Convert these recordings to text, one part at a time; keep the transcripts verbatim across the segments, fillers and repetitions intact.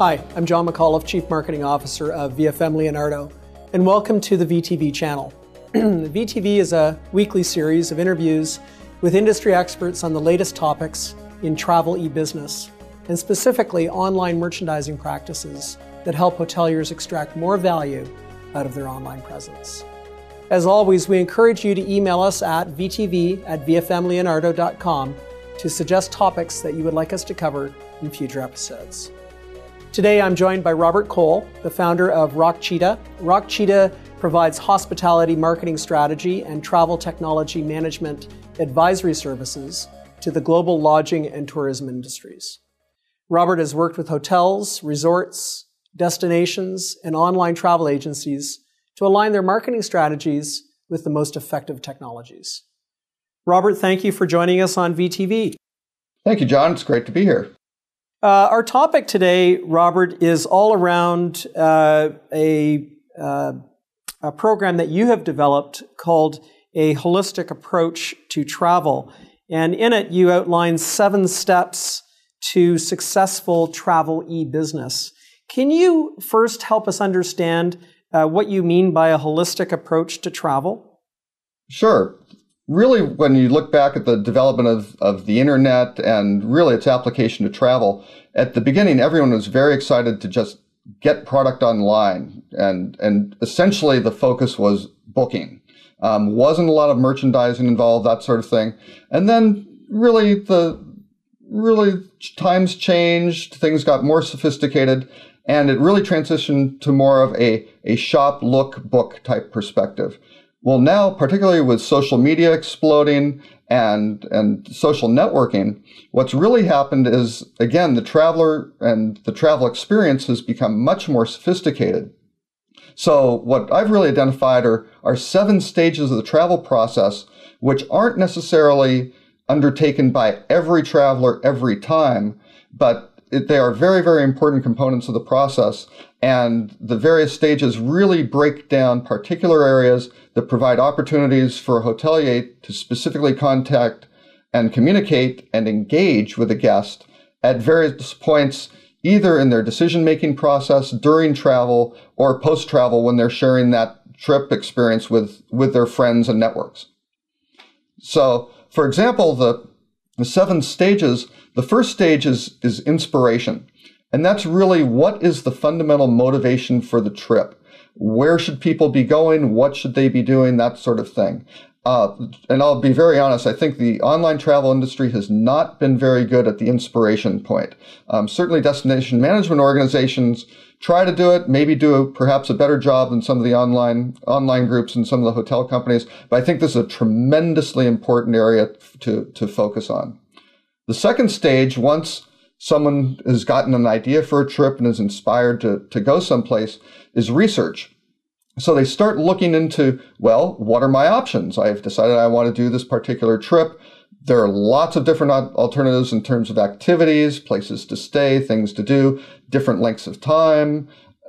Hi, I'm John McAuliffe, Chief Marketing Officer of V F M Leonardo, and welcome to the V T V channel. V T V is a weekly series of interviews with industry experts on the latest topics in travel e-business, and specifically online merchandising practices that help hoteliers extract more value out of their online presence. As always, we encourage you to email us at V T V at V F M Leonardo dot com to suggest topics that you would like us to cover in future episodes. Today I'm joined by Robert Cole, the founder of RockCheetah. RockCheetah provides hospitality marketing strategy and travel technology management advisory services to the global lodging and tourism industries. Robert has worked with hotels, resorts, destinations, and online travel agencies to align their marketing strategies with the most effective technologies. Robert, thank you for joining us on V T V. Thank you, John. It's great to be here. Uh, our topic today, Robert, is all around uh, a, uh, a program that you have developed called A Holistic Approach to Travel. And in it, you outline seven steps to successful travel e-business. Can you first help us understand uh, what you mean by a holistic approach to travel? Sure. Really, when you look back at the development of, of the internet and really its application to travel, at the beginning, everyone was very excited to just get product online. And, and essentially, the focus was booking. Um, wasn't a lot of merchandising involved, that sort of thing. And then really, the really times changed. Things got more sophisticated. And it really transitioned to more of a, a shop, look, book type perspective. Well, now, particularly with social media exploding and, and social networking, what's really happened is, again, the traveler and the travel experience has become much more sophisticated. So what I've really identified are, are seven stages of the travel process, which aren't necessarily undertaken by every traveler every time, but It, they are very, very important components of the process, and the various stages really break down particular areas that provide opportunities for a hotelier to specifically contact and communicate and engage with a guest at various points, either in their decision-making process during travel or post-travel when they're sharing that trip experience with, with their friends and networks. So, for example, the The seven stages, the first stage is, is inspiration. And that's really what is the fundamental motivation for the trip. Where should people be going? What should they be doing? That sort of thing. Uh, and I'll be very honest, I think the online travel industry has not been very good at the inspiration point. Um, certainly destination management organizations try to do it, maybe do a, perhaps a better job than some of the online, online groups and some of the hotel companies, but I think this is a tremendously important area to, to focus on. The second stage, once someone has gotten an idea for a trip and is inspired to, to go someplace, is research. So they start looking into, well, what are my options? I've decided I want to do this particular trip. There are lots of different alternatives in terms of activities, places to stay, things to do, different lengths of time.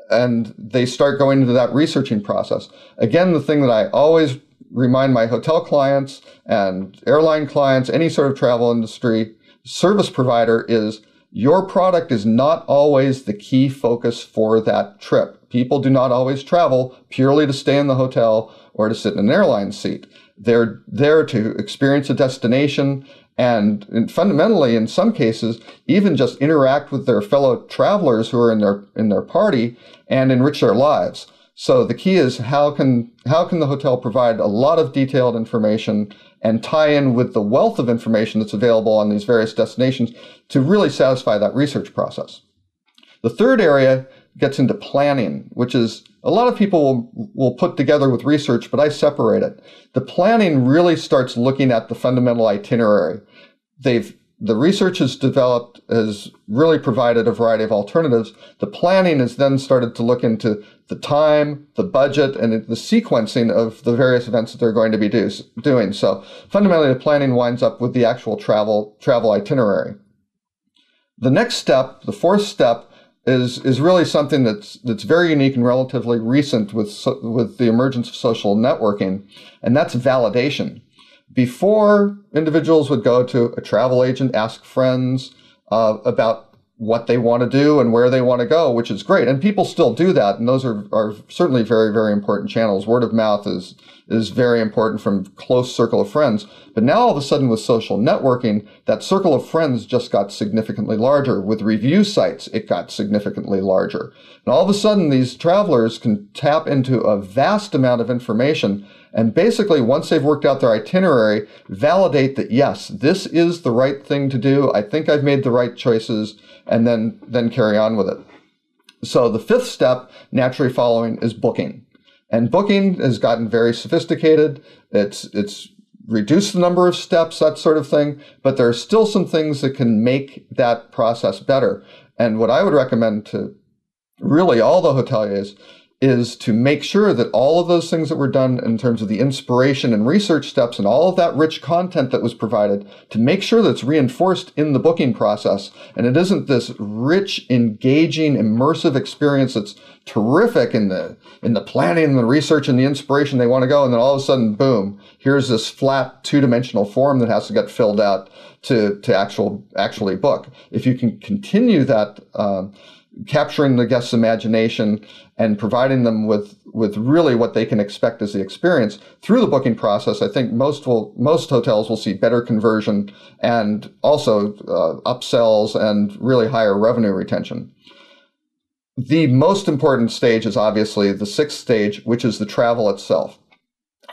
And they start going into that researching process. Again, the thing that I always remind my hotel clients and airline clients, any sort of travel industry service provider is, your product is not always the key focus for that trip. People do not always travel purely to stay in the hotel or to sit in an airline seat. They're there to experience a destination and fundamentally, in some cases, even just interact with their fellow travelers who are in their, in their party and enrich their lives. So the key is how can, how can the hotel provide a lot of detailed information and tie in with the wealth of information that's available on these various destinations to really satisfy that research process. The third area gets into planning, which is a lot of people will, will put together with research, but I separate it. The planning really starts looking at the fundamental itinerary. They've The research has developed, has really provided a variety of alternatives. The planning has then started to look into the time, the budget, and the sequencing of the various events that they're going to be do, doing. So fundamentally, the planning winds up with the actual travel, travel itinerary. The next step, the fourth step, is, is really something that's, that's very unique and relatively recent with, so, with the emergence of social networking, and that's validation. Before, individuals would go to a travel agent, ask friends uh, about what they want to do and where they want to go, which is great. And people still do that. And those are, are certainly very, very important channels. Word of mouth is, is very important from close circle of friends. But now all of a sudden with social networking, that circle of friends just got significantly larger. With review sites, it got significantly larger. And all of a sudden these travelers can tap into a vast amount of information. And basically, once they've worked out their itinerary, validate that, yes, this is the right thing to do. I think I've made the right choices, and then, then carry on with it. So the fifth step, naturally following, is booking. And booking has gotten very sophisticated. It's, it's reduced the number of steps, that sort of thing. But there are still some things that can make that process better. And what I would recommend to really all the hoteliers is to make sure that all of those things that were done in terms of the inspiration and research steps and all of that rich content that was provided, to make sure that's reinforced in the booking process. And it isn't this rich, engaging, immersive experience that's terrific in the, in the planning and the research and the inspiration they want to go. And then all of a sudden, boom, here's this flat two-dimensional form that has to get filled out to, to actual, actually book. If you can continue that, um, capturing the guest's imagination and providing them with, with really what they can expect as the experience through the booking process, I think most will, most hotels will see better conversion and also uh, upsells and really higher revenue retention. The most important stage is obviously the sixth stage, which is the travel itself.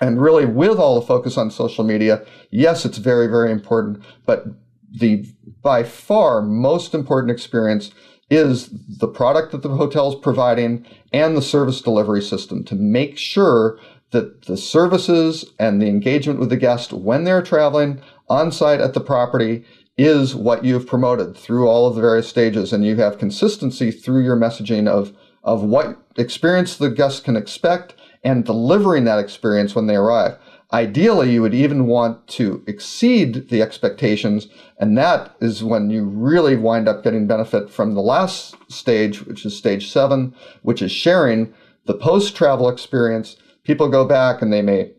And really with all the focus on social media, yes, it's very, very important, but the by far most important experience is the product that the hotel's providing and the service delivery system, to make sure that the services and the engagement with the guest when they're traveling on site at the property is what you've promoted through all of the various stages, and you have consistency through your messaging of, of what experience the guest can expect and delivering that experience when they arrive. Ideally, you would even want to exceed the expectations, and that is when you really wind up getting benefit from the last stage, which is stage seven, which is sharing the post-travel experience. People go back and they may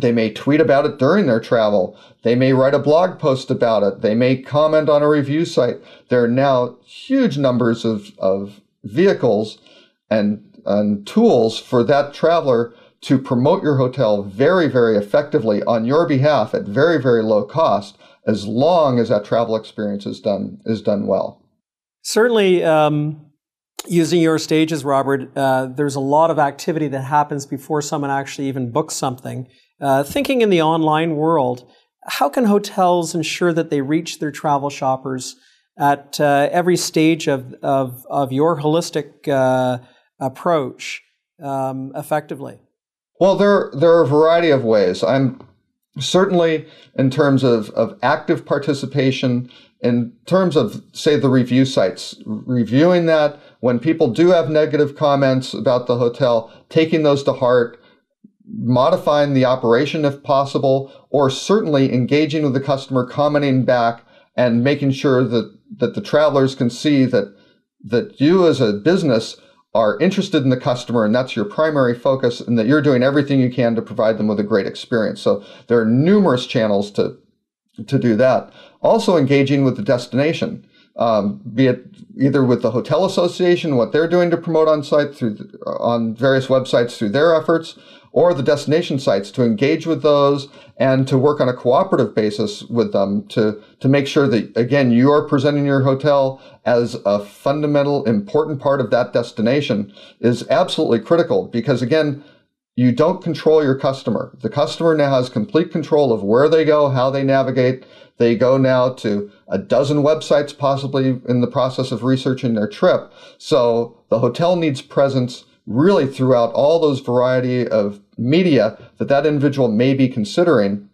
They may tweet about it during their travel. They may write a blog post about it. They may comment on a review site. There are now huge numbers of, of vehicles and, and tools for that traveler to promote your hotel very, very effectively on your behalf at very, very low cost, as long as that travel experience is done, is done well. Certainly, um, using your stages, Robert, uh, there's a lot of activity that happens before someone actually even books something. Uh, thinking in the online world, how can hotels ensure that they reach their travel shoppers at uh, every stage of, of, of your holistic uh, approach um, effectively? Well, there, there are a variety of ways. I'm certainly, in terms of, of active participation, in terms of, say, the review sites, reviewing that, when people do have negative comments about the hotel, taking those to heart, modifying the operation if possible, or certainly engaging with the customer, commenting back, and making sure that, that the travelers can see that, that you as a business are interested in the customer, and that's your primary focus, and that you're doing everything you can to provide them with a great experience. So there are numerous channels to, to do that. Also engaging with the destination, um, be it either with the hotel association, what they're doing to promote on site through the, on various websites through their efforts, or the destination sites, to engage with those and to work on a cooperative basis with them to, to make sure that, again, you are presenting your hotel as a fundamental, important part of that destination is absolutely critical, because, again, you don't control your customer. The customer now has complete control of where they go, how they navigate. They go now to a dozen websites, possibly, in the process of researching their trip. So the hotel needs presence really throughout all those variety of media that that individual may be considering.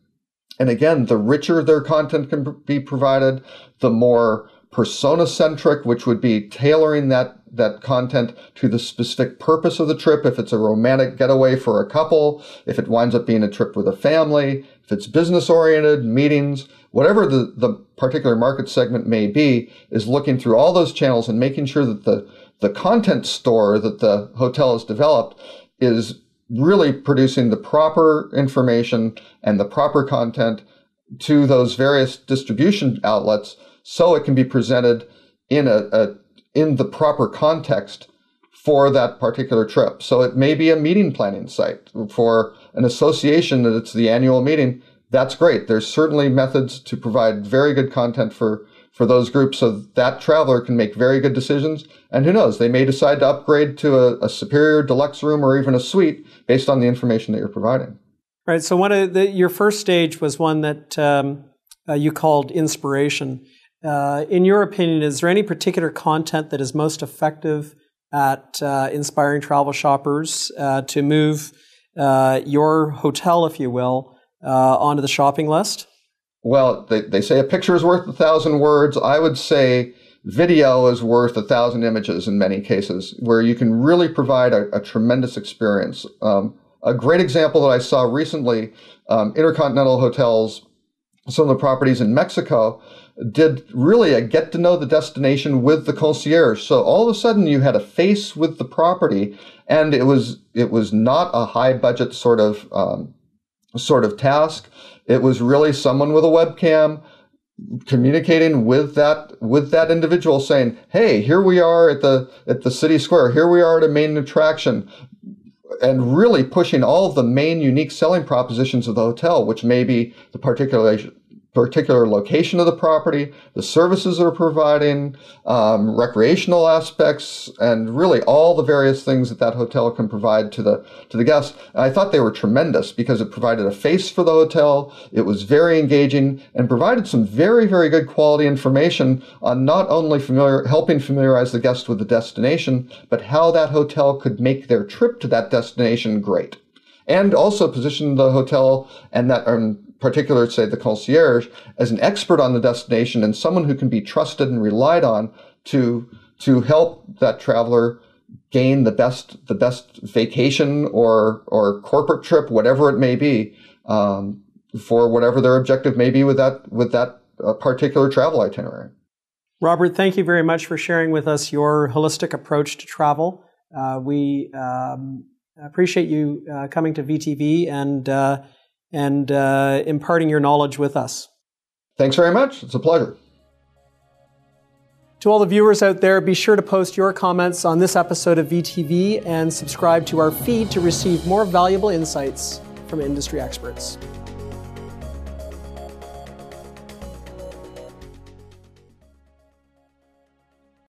And again, the richer their content can be provided, the more persona-centric, which would be tailoring that, that content to the specific purpose of the trip. If it's a romantic getaway for a couple, if it winds up being a trip with a family, if it's business-oriented, meetings, whatever the, the particular market segment may be, is looking through all those channels and making sure that the The content store that the hotel has developed is really producing the proper information and the proper content to those various distribution outlets, so it can be presented in a, a in the proper context for that particular trip. So it may be a meeting planning site for an association that it's the annual meeting. That's great. There's certainly methods to provide very good content for, for those groups so that traveler can make very good decisions. And who knows, they may decide to upgrade to a, a superior deluxe room or even a suite based on the information that you're providing. Right. So one of the, your first stage was one that um, uh, you called inspiration. Uh, in your opinion, is there any particular content that is most effective at uh, inspiring travel shoppers uh, to move uh, your hotel, if you will, Uh, onto the shopping list? Well, they, they say a picture is worth a thousand words. I would say video is worth a thousand images in many cases, where you can really provide a, a tremendous experience. Um, a great example that I saw recently, um, Intercontinental Hotels, some of the properties in Mexico, did really a get to know the destination with the concierge. So all of a sudden you had a face with the property, and it was, it was not a high budget sort of um, sort of task. It was really someone with a webcam communicating with that with that individual, saying, "Hey, here we are at the at the city square. Here we are at a main attraction," and really pushing all of the main unique selling propositions of the hotel, which may be the particular particular location of the property, the services they're providing, um, recreational aspects, and really all the various things that that hotel can provide to the to the guests. And I thought they were tremendous because it provided a face for the hotel. It was very engaging and provided some very, very good quality information on not only familiar, helping familiarize the guests with the destination, but how that hotel could make their trip to that destination great. And also position the hotel and that um, particular, say, the concierge, as an expert on the destination and someone who can be trusted and relied on to to help that traveler gain the best the best vacation or or corporate trip, whatever it may be, um, for whatever their objective may be with that with that uh, particular travel itinerary. Robert, thank you very much for sharing with us your holistic approach to travel. Uh, we um, appreciate you uh, coming to V T V and. Uh, and uh, imparting your knowledge with us. Thanks very much. It's a pleasure. To all the viewers out there, be sure to post your comments on this episode of V T V and subscribe to our feed to receive more valuable insights from industry experts.